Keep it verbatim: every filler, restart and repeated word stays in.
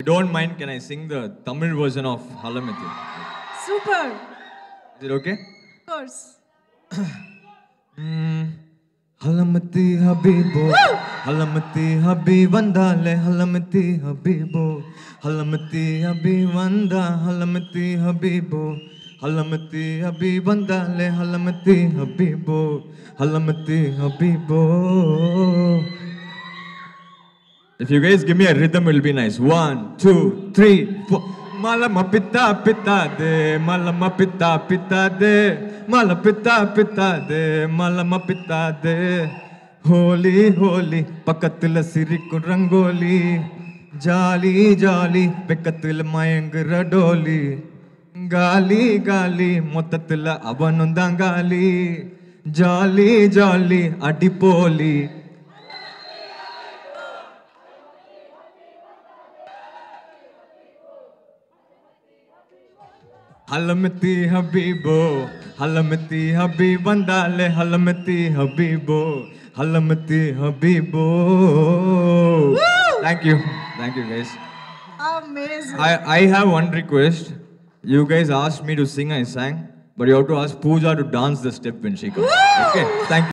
If you don't mind, can I sing the Tamil version of Halamithi? Super! Is it okay? Of course. Halamithi Habibo, Halamithi Habibo, Vandale, Halamithi Habibo, Halamithi Habibo, Vanda, Halamithi Habibo, Halamithi Habibo, Vandale, Halamithi Habibo, Halamithi Habibo. If you guys give me a rhythm, it'll be nice. One, two, three, four. Malama pitta pitta de, malama pitta pitta de, malama pitta pitta de, malama pitta de. Holi holi, pakatla sirikku rangoli, jali jali, pekatla mayang radoli, gali gali, motatla avanundangali, jali jali, adipoli. Halamithi Habibo, Halamithi Habibo, Vandale, Halamithi Habibo, Halamithi Habibo. Woo! Thank you, thank you guys. Amazing. I, I have one request. You guys asked me to sing, I sang, but you have to ask Pooja to dance the step when she comes. Woo! Okay, thank you.